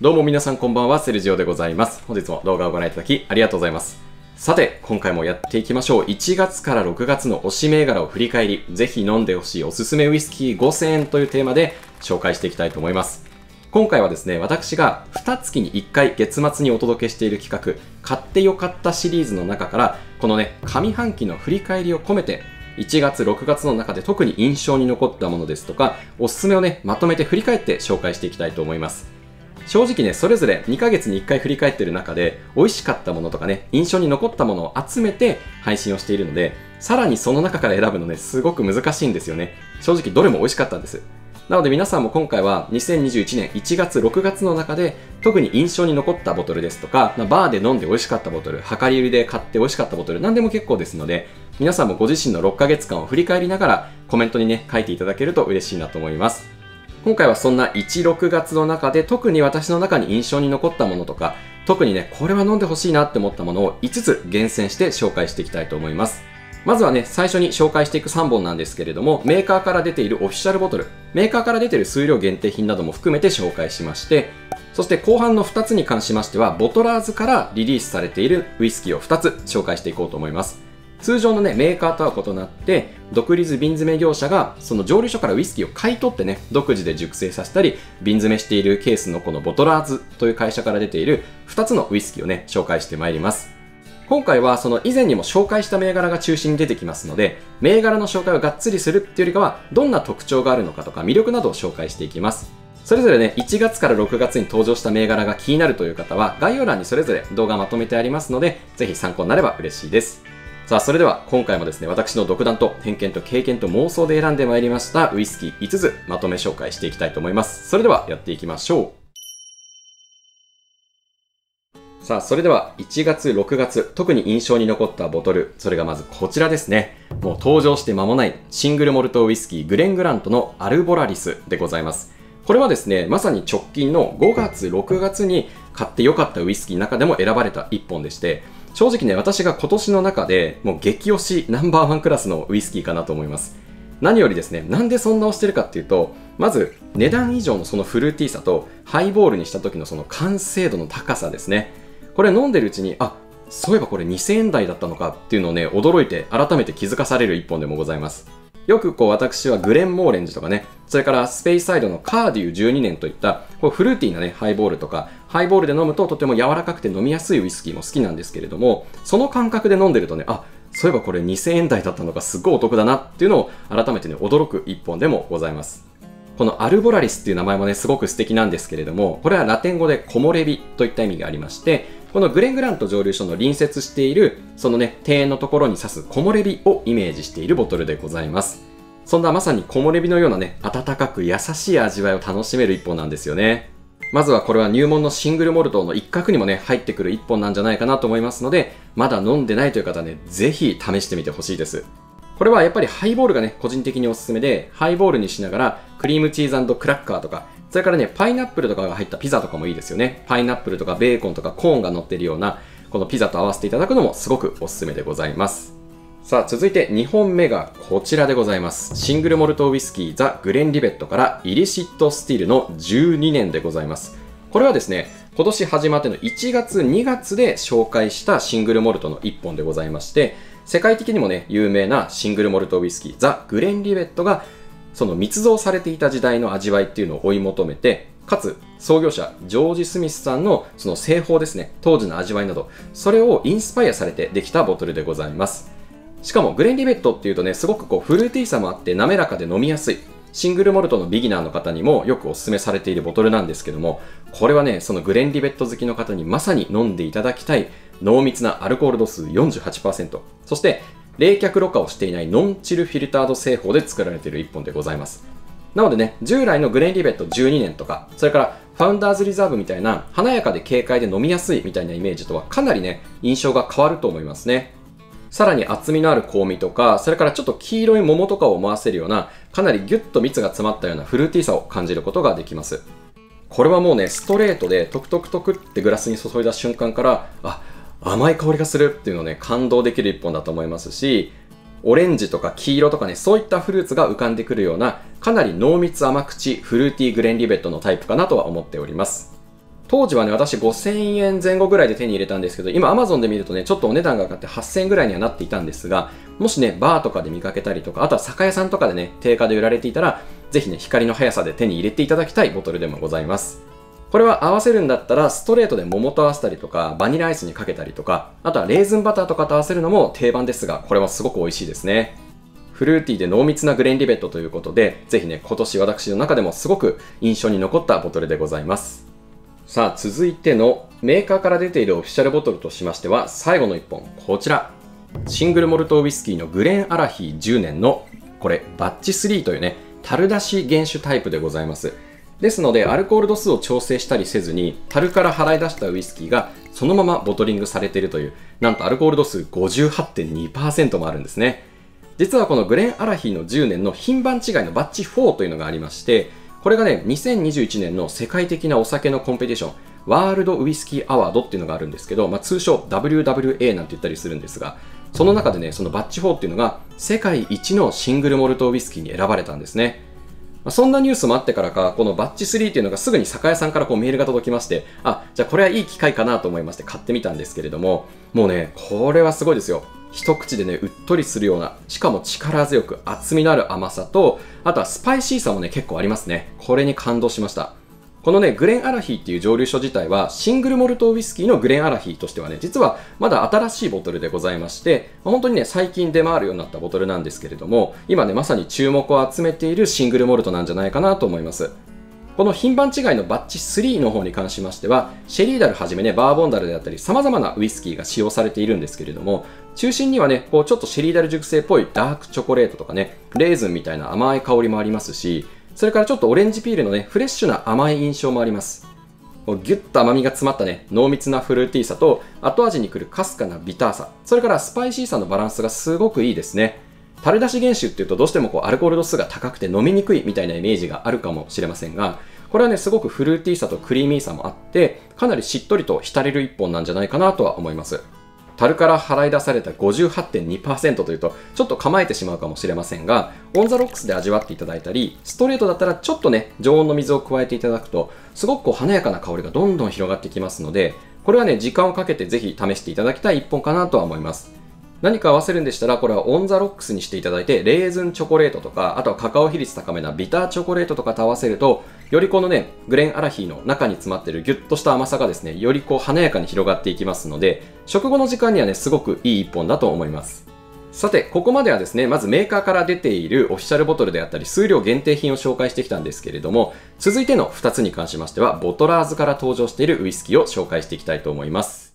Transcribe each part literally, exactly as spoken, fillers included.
どうも皆さんこんばんは、セルジオでございます。本日も動画をご覧いただきありがとうございます。さて、今回もやっていきましょう。いちがつからろくがつの推し銘柄を振り返り、ぜひ飲んでほしいおすすめウイスキーごせんえんというテーマで紹介していきたいと思います。今回はですね、私がにかげつにいっかい月末にお届けしている企画、買ってよかったシリーズの中から、このね、上半期の振り返りを込めて、いちがつ、ろくがつの中で特に印象に残ったものですとか、おすすめをね、まとめて振り返って紹介していきたいと思います。正直ね、それぞれにかげつにいっかい振り返ってる中で、美味しかったものとかね、印象に残ったものを集めて配信をしているので、さらにその中から選ぶのね、すごく難しいんですよね。正直どれも美味しかったんです。なので皆さんも今回はにせんにじゅういちねんいちがつ、ろくがつの中で、特に印象に残ったボトルですとか、バーで飲んで美味しかったボトル、量り売りで買って美味しかったボトル、何でも結構ですので、皆さんもご自身のろっかげつかんを振り返りながら、コメントにね、書いていただけると嬉しいなと思います。今回はそんないち、ろくがつの中で特に私の中に印象に残ったものとか、特にね、これは飲んでほしいなって思ったものをいつつ厳選して紹介していきたいと思います。まずはね、最初に紹介していくさんぼんなんですけれども、メーカーから出ているオフィシャルボトル、メーカーから出ている数量限定品なども含めて紹介しまして、そして後半のふたつに関しましては、ボトラーズからリリースされているウイスキーをふたつ紹介していこうと思います。通常のね、メーカーとは異なって、独立瓶詰め業者が、その蒸留所からウイスキーを買い取ってね、独自で熟成させたり、瓶詰めしているケースのこのボトラーズという会社から出ているふたつのウイスキーをね、紹介してまいります。今回はその以前にも紹介した銘柄が中心に出てきますので、銘柄の紹介をがっつりするっていうよりかは、どんな特徴があるのかとか魅力などを紹介していきます。それぞれね、いちがつからろくがつに登場した銘柄が気になるという方は、概要欄にそれぞれ動画まとめてありますので、ぜひ参考になれば嬉しいです。さあ、それでは今回もですね、私の独断と偏見と経験と妄想で選んでまいりましたウイスキーいつつまとめ紹介していきたいと思います。それではやっていきましょう。さあ、それではいちがつ、ろくがつ、特に印象に残ったボトル、それがまずこちらですね。もう登場して間もないシングルモルトウイスキーグレングラントのアルボラリスでございます。これはですね、まさに直近のごがつ、ろくがつに買ってよかったウイスキーの中でも選ばれたいっぽんでして、正直ね、私が今年の中でもう激推しナンバーワンクラスのウイスキーかなと思います。何よりですね、なんでそんな推してるかっていうと、まず値段以上のそのフルーティーさとハイボールにした時のその完成度の高さですね。これ飲んでるうちに、あ、そういえばこれにせんえんだいだったのかっていうのをね、驚いて改めて気づかされる一本でもございます。よくこう私はグレンモーレンジとかね、それからスペイサイドのカーデューじゅうにねんといったこうフルーティーなね、ハイボールとか、ハイボールで飲むととても柔らかくて飲みやすいウイスキーも好きなんですけれども、その感覚で飲んでるとね、あ、そういえばこれにせんえんだいだったのがすごいお得だなっていうのを改めてね、驚く一本でもございます。このアルボラリスっていう名前もね、すごく素敵なんですけれども、これはラテン語で木漏れ日といった意味がありまして、このグレングラント蒸留所の隣接している、そのね、庭園のところに指す木漏れ日をイメージしているボトルでございます。そんなまさに木漏れ日のようなね、温かく優しい味わいを楽しめる一本なんですよね。まずはこれは入門のシングルモルトの一角にもね、入ってくる一本なんじゃないかなと思いますので、まだ飲んでないという方はね、ぜひ試してみてほしいです。これはやっぱりハイボールがね、個人的におすすめで、ハイボールにしながら、クリームチーズ&クラッカーとか、それからね、パイナップルとかが入ったピザとかもいいですよね。パイナップルとかベーコンとかコーンが乗っているような、このピザと合わせていただくのもすごくおすすめでございます。さあ、続いてにほんめがこちらでございます。シングルモルトウイスキーザ・グレンリベットからイリシットスティールのじゅうにねんでございます。これはですね、今年始まってのいちがつ、にがつで紹介したシングルモルトのいっぽんでございまして、世界的にもね、有名なシングルモルトウイスキーザ・グレンリベットがその密造されていた時代の味わいっていうのを追い求めて、かつ創業者ジョージ・スミスさんのその製法ですね、当時の味わいなど、それをインスパイアされてできたボトルでございます。しかもグレンリベットっていうとね、すごくこうフルーティーさもあって滑らかで飲みやすい、シングルモルトのビギナーの方にもよくおすすめされているボトルなんですけども、これはね、そのグレンリベット好きの方にまさに飲んでいただきたい濃密なアルコール度数 よんじゅうはちパーセント、 そして冷却ろ過をしていないノンチルフィルタード製法で作られているいっぽんでございます。なのでね、従来のグレンリベットじゅうにねんとか、それからファウンダーズリザーブみたいな華やかで軽快で飲みやすいみたいなイメージとはかなりね、印象が変わると思いますね。さらに厚みのある香味とか、それからちょっと黄色い桃とかを思わせるような、かなりギュッと蜜が詰まったようなフルーティーさを感じることができます。これはもうね、ストレートでトクトクトクってグラスに注いだ瞬間から、あ、甘い香りがするっていうのをね、感動できる一本だと思いますし、オレンジとか黄色とかね、そういったフルーツが浮かんでくるような、かなり濃密甘口フルーティーグレンリベットのタイプかなとは思っております。当時はね、私ごせんえんぜん後ぐらいで手に入れたんですけど、今 Amazon で見るとね、ちょっとお値段が上がってはっせんえんぐらいにはなっていたんですが、もしね、バーとかで見かけたりとか、あとは酒屋さんとかでね、定価で売られていたら、ぜひね、光の速さで手に入れていただきたいボトルでもございます。これは合わせるんだったら、ストレートで桃と合わせたりとか、バニラアイスにかけたりとか、あとはレーズンバターとかと合わせるのも定番ですが、これもすごく美味しいですね。フルーティーで濃密なグレンリベットということで、ぜひね、今年私の中でもすごく印象に残ったボトルでございます。さあ、続いてのメーカーから出ているオフィシャルボトルとしましては、最後のいっぽん、こちら。シングルモルトウイスキーのグレンアラヒーじゅうねんの、これ、バッチスリーというね、樽出し原酒タイプでございます。ですので、アルコール度数を調整したりせずに、樽から払い出したウイスキーがそのままボトリングされているという、なんとアルコール度数 ごじゅうはってんにパーセント もあるんですね。実はこのグレンアラヒーのじゅうねんの品番違いのバッチフォーというのがありまして、これがね、にせんにじゅういちねんの世界的なお酒のコンペティション、ワールドウイスキーアワードっていうのがあるんですけど、まあ、通称 ダブリューダブリューエー なんて言ったりするんですが、その中でね、そのバッチフォーっていうのが世界一のシングルモルトウイスキーに選ばれたんですね。まあ、そんなニュースもあってからか、このバッチスリーっていうのがすぐに酒屋さんからこうメールが届きまして、あ、じゃあこれはいい機会かなと思いまして買ってみたんですけれども、もうね、これはすごいですよ。一口でね、うっとりするような、しかも力強く厚みのある甘さと、あとはスパイシーさもね、結構ありますね。これに感動しました。このね、グレンアラヒーっていう蒸留所自体は、シングルモルトウイスキーのグレンアラヒーとしてはね、実はまだ新しいボトルでございまして、本当にね、最近出回るようになったボトルなんですけれども、今ね、まさに注目を集めているシングルモルトなんじゃないかなと思います。この品番違いのバッチスリーの方に関しましては、シェリーダルはじめね、バーボンダルであったり、様々なウイスキーが使用されているんですけれども、中心にはね、こうちょっとシェリーダル熟成っぽいダークチョコレートとかね、レーズンみたいな甘い香りもありますし、それからちょっとオレンジピールのね、フレッシュな甘い印象もあります。こうギュッと甘みが詰まったね、濃密なフルーティーさと、後味にくるかすかなビターさ、それからスパイシーさのバランスがすごくいいですね。樽出し原酒っていうとどうしてもこうアルコール度数が高くて飲みにくいみたいなイメージがあるかもしれませんが、これはね、すごくフルーティーさとクリーミーさもあって、かなりしっとりと浸れる一本なんじゃないかなとは思います。樽から払い出された ごじゅうはってんにパーセント というと、ちょっと構えてしまうかもしれませんが、オンザロックスで味わっていただいたり、ストレートだったらちょっとね、常温の水を加えていただくと、すごくこう華やかな香りがどんどん広がってきますので、これはね、時間をかけてぜひ試していただきたい一本かなとは思います。何か合わせるんでしたら、これはオンザロックスにしていただいて、レーズンチョコレートとか、あとはカカオ比率高めなビターチョコレートとかと合わせると、よりこのね、グレンアラヒーの中に詰まってるギュッとした甘さがですね、よりこう華やかに広がっていきますので、食後の時間にはね、すごくいい一本だと思います。さて、ここまではですね、まずメーカーから出ているオフィシャルボトルであったり、数量限定品を紹介してきたんですけれども、続いてのふたつに関しましては、ボトラーズから登場しているウイスキーを紹介していきたいと思います。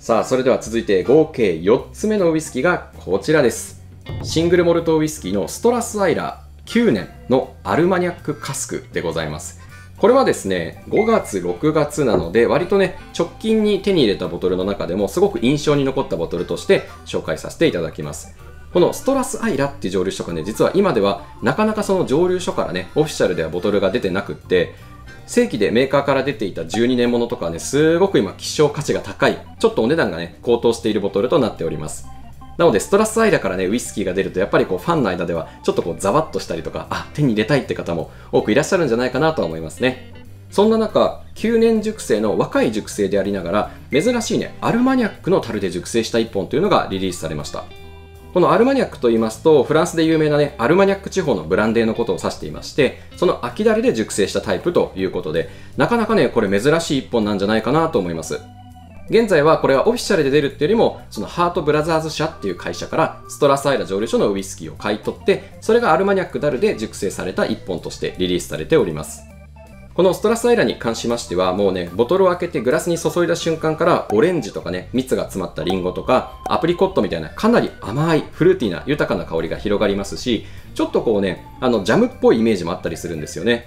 さあ、それでは続いて合計よっつめのウイスキーがこちらです。シングルモルトウイスキーのストラスアイラーきゅうねんのアルマニャックカスクでございます。これはですね、ごがつろくがつなので割とね、直近に手に入れたボトルの中でもすごく印象に残ったボトルとして紹介させていただきます。このストラスアイラっていう蒸留所がね、実は今ではなかなかその蒸留所からね、オフィシャルではボトルが出てなくって、正規でメーカーから出ていたじゅうにねんものとかはね、すごく今希少価値が高い、ちょっとお値段がね、高騰しているボトルとなっております。なのでストラスアイラからね、ウイスキーが出るとやっぱりこうファンの間ではちょっとこうざわっとしたりとか、あ、手に入れたいって方も多くいらっしゃるんじゃないかなとは思いますね。そんな中、きゅうねん熟成の若い熟成でありながら、珍しいね、アルマニャックの樽で熟成したいっぽんというのがリリースされました。このアルマニャックと言いますと、フランスで有名なね、アルマニャック地方のブランデーのことを指していまして、その秋だれで熟成したタイプということで、なかなかね、これ珍しい一本なんじゃないかなと思います。現在はこれはオフィシャルで出るっていうよりも、そのハートブラザーズ社っていう会社から、ストラスアイラ蒸留所のウイスキーを買い取って、それがアルマニャックだるで熟成された一本としてリリースされております。このストラスアイラに関しましては、もうね、ボトルを開けてグラスに注いだ瞬間から、オレンジとかね、蜜が詰まったリンゴとか、アプリコットみたいな、かなり甘い、フルーティーな、豊かな香りが広がりますし、ちょっとこうね、あの、ジャムっぽいイメージもあったりするんですよね。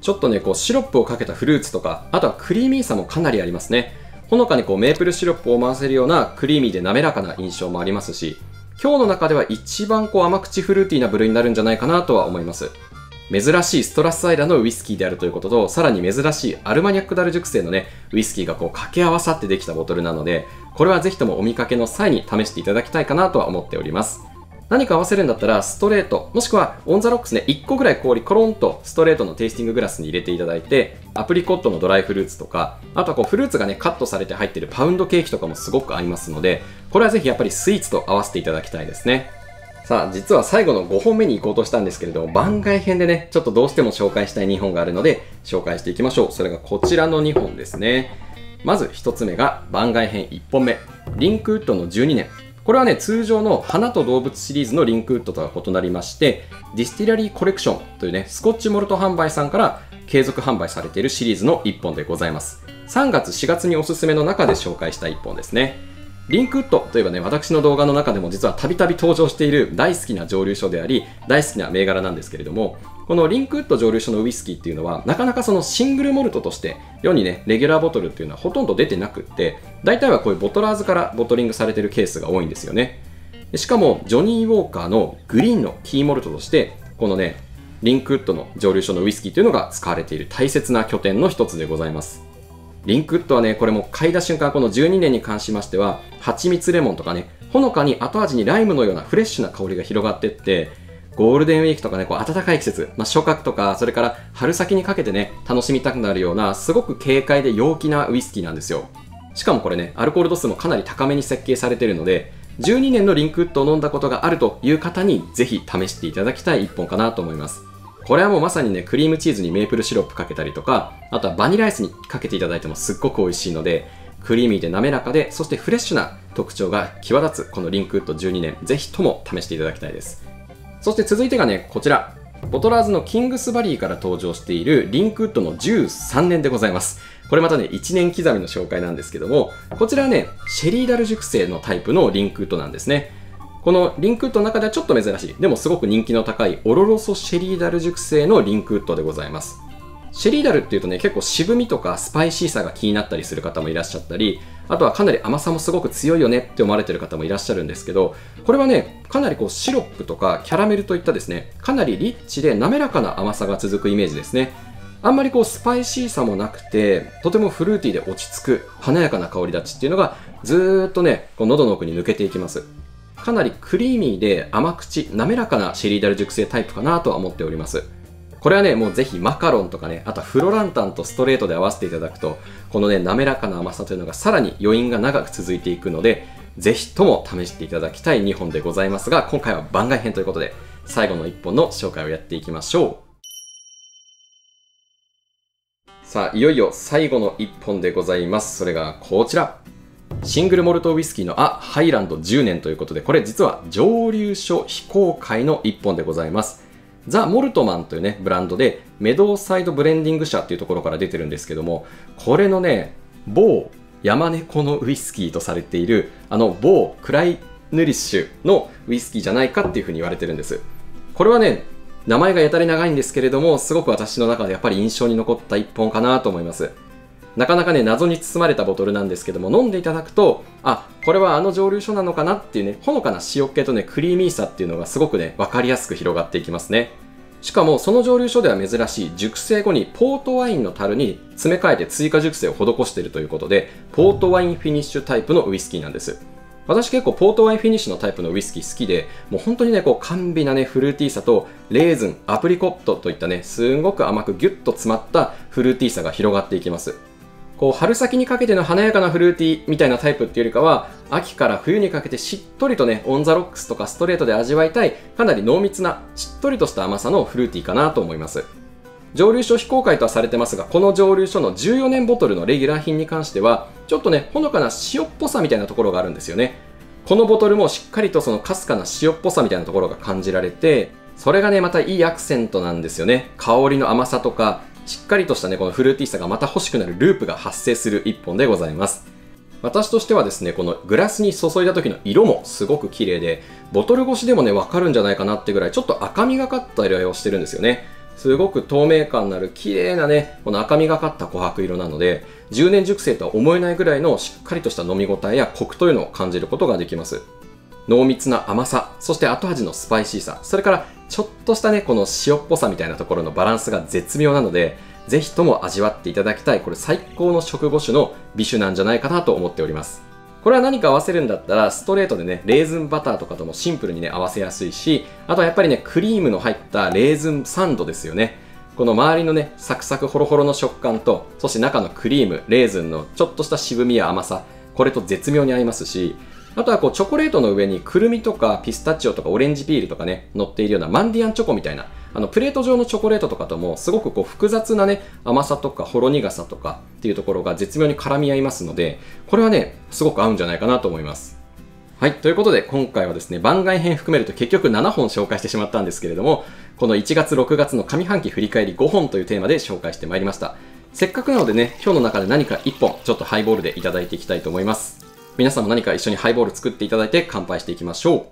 ちょっとね、こう、シロップをかけたフルーツとか、あとはクリーミーさもかなりありますね。ほのかにこう、メープルシロップを回せるような、クリーミーで滑らかな印象もありますし、今日の中では一番こう、甘口フルーティーな部類になるんじゃないかなとは思います。珍しいストラスアイラのウイスキーであるということと、さらに珍しいアルマニャックダル熟成のね、ウイスキーがこう掛け合わさってできたボトルなので、これはぜひともお見かけの際に試していただきたいかなとは思っております。何か合わせるんだったらストレートもしくはオンザロックスね、いっこぐらい氷コロンとストレートのテイスティンググラスに入れていただいて、アプリコットのドライフルーツとか、あとはこうフルーツがねカットされて入ってるパウンドケーキとかもすごくありますので、これはぜひやっぱりスイーツと合わせていただきたいですね。さあ実は最後のごほんめに行こうとしたんですけれど、番外編でねちょっとどうしても紹介したいにほんがあるので紹介していきましょう。それがこちらのにほんですね。まずひとつめが番外編いっぽんめ、リンクウッドのじゅうにねん。これはね、通常の花と動物シリーズのリンクウッドとは異なりまして、ディスティラリーコレクションというね、スコッチモルト販売さんから継続販売されているシリーズのいっぽんでございます。さんがつ、しがつにおすすめの中で紹介したいっぽんですね。リンクウッドといえばね、私の動画の中でも実はたびたび登場している大好きな蒸留所であり、大好きな銘柄なんですけれども、このリンクウッド蒸留所のウイスキーっていうのは、なかなかそのシングルモルトとして、世にね、レギュラーボトルっていうのはほとんど出てなくって、大体はこういうボトラーズからボトリングされてるケースが多いんですよね。しかも、ジョニー・ウォーカーのグリーンのキーモルトとして、このね、リンクウッドの蒸留所のウイスキーというのが使われている大切な拠点の一つでございます。リンクウッドはね、これも嗅いだ瞬間、このじゅうにねんに関しましては、蜂蜜レモンとかね、ほのかに後味にライムのようなフレッシュな香りが広がってって、ゴールデンウィークとかね、こう暖かい季節、まあ、初夏とか、それから春先にかけてね、楽しみたくなるような、すごく軽快で陽気なウイスキーなんですよ。しかもこれね、アルコール度数もかなり高めに設計されているので、じゅうにねんのリンクウッドを飲んだことがあるという方に、ぜひ試していただきたいいっぽんかなと思います。これはもうまさにね、クリームチーズにメープルシロップかけたりとか、あとはバニラアイスにかけていただいてもすっごく美味しいので、クリーミーで滑らかで、そしてフレッシュな特徴が際立つこのリンクウッドじゅうにねん、ぜひとも試していただきたいです。そして続いてがね、こちら。ボトラーズのキングスバリーから登場しているリンクウッドのじゅうさんねんでございます。これまたね、いちねん刻みの紹介なんですけども、こちらはね、シェリーダル熟成のタイプのリンクウッドなんですね。このリンクウッドの中ではちょっと珍しい、でもすごく人気の高いオロロソシェリーダル熟成のリンクウッドでございます。シェリーダルっていうとね、結構渋みとかスパイシーさが気になったりする方もいらっしゃったり、あとはかなり甘さもすごく強いよねって思われてる方もいらっしゃるんですけど、これはね、かなりこうシロップとかキャラメルといったですね、かなりリッチで滑らかな甘さが続くイメージですね。あんまりこうスパイシーさもなくて、とてもフルーティーで落ち着く華やかな香り立ちっていうのがずーっとね、こう喉の奥に抜けていきます。かなりクリーミーで甘口、滑らかなシェリーダル熟成タイプかなとは思っております。これはね、もうぜひマカロンとかね、あとはフロランタンとストレートで合わせていただくと、このね、滑らかな甘さというのがさらに余韻が長く続いていくので、ぜひとも試していただきたいにほんでございますが、今回は番外編ということで、最後のいっぽんの紹介をやっていきましょう。さあ、いよいよ最後のいっぽんでございます。それがこちら。シングルモルトウイスキーのア・ハイランドじゅうねんということで、これ実は蒸留所非公開のいっぽんでございます。ザ・モルトマンというね、ブランドで、メドーサイドブレンディング社というところから出てるんですけども、これのね、某山猫のウイスキーとされている、あの某クライヌリッシュのウイスキーじゃないかっていうふうに言われてるんです。これはね、名前がやたら長いんですけれども、すごく私の中でやっぱり印象に残ったいっぽんかなと思います。なかなかね、謎に包まれたボトルなんですけども、飲んでいただくと、あ、これはあの蒸留所なのかなっていうね、ほのかな塩気とね、クリーミーさっていうのがすごくね、わかりやすく広がっていきますね。しかも、その蒸留所では珍しい、熟成後にポートワインの樽に詰め替えて追加熟成を施しているということで、ポートワインフィニッシュタイプのウイスキーなんです。私結構ポートワインフィニッシュのタイプのウイスキー好きで、もう本当にね、こう、甘美なね、フルーティーさと、レーズン、アプリコットといったね、すんごく甘くギュッと詰まったフルーティーさが広がっていきます。こう春先にかけての華やかなフルーティーみたいなタイプっていうよりかは、秋から冬にかけてしっとりとね、オンザロックスとかストレートで味わいたい、かなり濃密なしっとりとした甘さのフルーティーかなと思います。蒸留所非公開とはされてますが、この蒸留所のじゅうよねんボトルのレギュラー品に関してはちょっとね、ほのかな塩っぽさみたいなところがあるんですよね。このボトルもしっかりとそのかすかな塩っぽさみたいなところが感じられて、それがねまたいいアクセントなんですよね。香りの甘さとかしっかりとしたね、このフルーティーさがまた欲しくなるループが発生する一本でございます。私としてはですね、このグラスに注いだ時の色もすごく綺麗で、ボトル越しでもね、わかるんじゃないかなってぐらい、ちょっと赤みがかった色合いをしてるんですよね。すごく透明感のある綺麗なね、この赤みがかった琥珀色なので、じゅうねん熟成とは思えないぐらいのしっかりとした飲み応えやコクというのを感じることができます。濃密な甘さ、そして後味のスパイシーさ、それからちょっとしたね、この塩っぽさみたいなところのバランスが絶妙なので、ぜひとも味わっていただきたい、これ最高の食後酒の美酒なんじゃないかなと思っております。これは何か合わせるんだったら、ストレートでね、レーズンバターとかともシンプルにね、合わせやすいし、あとはやっぱりね、クリームの入ったレーズンサンドですよね。この周りのね、サクサクホロホロの食感と、そして中のクリーム、レーズンのちょっとした渋みや甘さ、これと絶妙に合いますし、あとはこうチョコレートの上にくるみとかピスタチオとかオレンジピールとかね、乗っているようなマンディアンチョコみたいな、あのプレート状のチョコレートとかともすごくこう複雑なね、甘さとかほろ苦さとかっていうところが絶妙に絡み合いますので、これはね、すごく合うんじゃないかなと思います。はい。ということで、今回はですね、番外編含めると結局ななほん紹介してしまったんですけれども、このいちがつろくがつの上半期振り返りごほんというテーマで紹介してまいりました。せっかくなのでね、今日の中で何かいっぽん、ちょっとハイボールでいただいていきたいと思います。皆さんも何か一緒にハイボール作っていただいて乾杯していきましょう。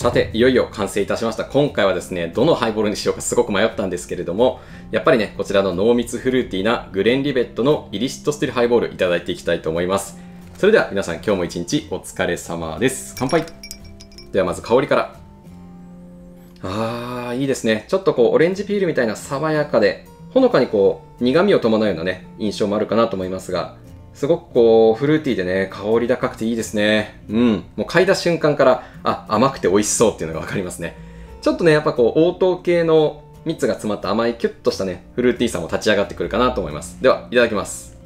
さて、いよいよ完成いたしました。今回はですね、どのハイボールにしようかすごく迷ったんですけれども、やっぱりね、こちらの濃密フルーティーなグレンリベットのイリシットスティルハイボールいただいていきたいと思います。それでは皆さん、今日も一日お疲れ様です。乾杯。ではまず香りから。あー、いいですね。ちょっとこう、オレンジピールみたいな爽やかで、ほのかにこう、苦味を伴うようなね、印象もあるかなと思いますが、すごくこう、フルーティーでね、香り高くていいですね。うん。もう嗅いだ瞬間から、あ、甘くて美味しそうっていうのがわかりますね。ちょっとね、やっぱこう、応答系の蜜が詰まった甘いキュッとしたね、フルーティーさも立ち上がってくるかなと思います。では、いただきます。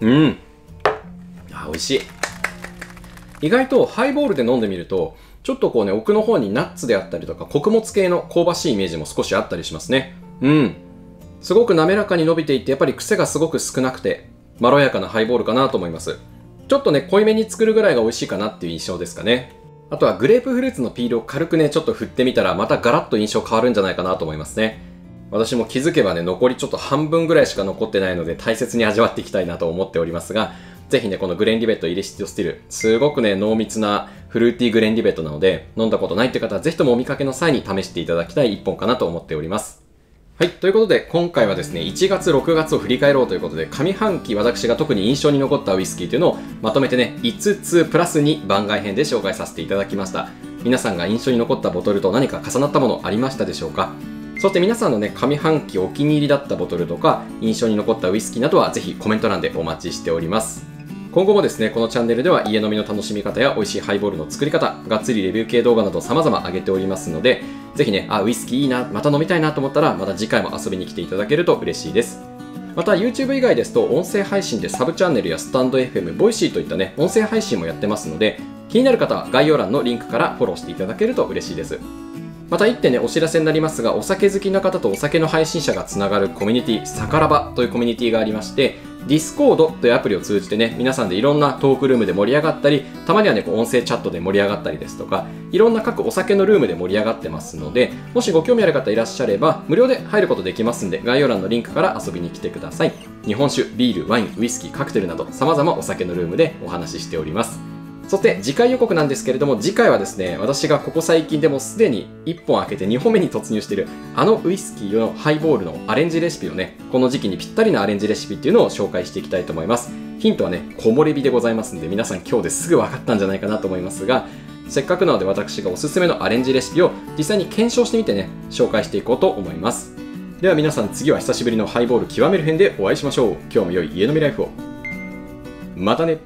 うん。あ、美味しい。意外とハイボールで飲んでみると、ちょっとこうね、奥の方にナッツであったりとか、穀物系の香ばしいイメージも少しあったりしますね。うん。すごく滑らかに伸びていて、やっぱり癖がすごく少なくて、まろやかなハイボールかなと思います。ちょっとね、濃いめに作るぐらいが美味しいかなっていう印象ですかね。あとはグレープフルーツのピールを軽くね、ちょっと振ってみたら、またガラッと印象変わるんじゃないかなと思いますね。私も気づけばね、残りちょっと半分ぐらいしか残ってないので、大切に味わっていきたいなと思っておりますが、ぜひね、このグレンリベットイリシットスティル、すごくね、濃密なフルーティーグレンリベットなので、飲んだことないって方は、ぜひともお見かけの際に試していただきたい一本かなと思っております。はい。ということで、今回はですね、いちがつろくがつを振り返ろうということで、上半期私が特に印象に残ったウイスキーというのをまとめてね、いつつプラスに番外編で紹介させていただきました。皆さんが印象に残ったボトルと何か重なったものありましたでしょうか？そして皆さんのね、上半期お気に入りだったボトルとか、印象に残ったウイスキーなどはぜひコメント欄でお待ちしております。今後もですね、このチャンネルでは家飲みの楽しみ方や美味しいハイボールの作り方、がっつりレビュー系動画など様々上げておりますので、ぜひね、あ、ウイスキーいいな、また飲みたいなと思ったら、また次回も遊びに来ていただけると嬉しいです。また YouTube 以外ですと、音声配信でサブチャンネルやスタンド エフエム、ボイシーといったね、音声配信もやってますので、気になる方は概要欄のリンクからフォローしていただけると嬉しいです。また一点ね、お知らせになりますが、お酒好きな方とお酒の配信者がつながるコミュニティ、さからばというコミュニティがありまして、Discord というアプリを通じてね、皆さんでいろんなトークルームで盛り上がったり、たまにはね、こう音声チャットで盛り上がったりですとか、いろんな各お酒のルームで盛り上がってますので、もしご興味ある方いらっしゃれば、無料で入ることできますんで、概要欄のリンクから遊びに来てください。日本酒、ビール、ワイン、ウイスキー、カクテルなど、様々お酒のルームでお話ししております。そして次回予告なんですけれども、次回はですね、私がここ最近でもすでにいっぽん開けてにほんめに突入しているあのウイスキーのハイボールのアレンジレシピをね、この時期にぴったりなアレンジレシピっていうのを紹介していきたいと思います。ヒントはね、木漏れ日でございますんで、皆さん今日ですぐ分かったんじゃないかなと思いますが、せっかくなので私がおすすめのアレンジレシピを実際に検証してみてね、紹介していこうと思います。では皆さん、次は久しぶりのハイボール極める編でお会いしましょう。今日も良い家飲みライフを。またね。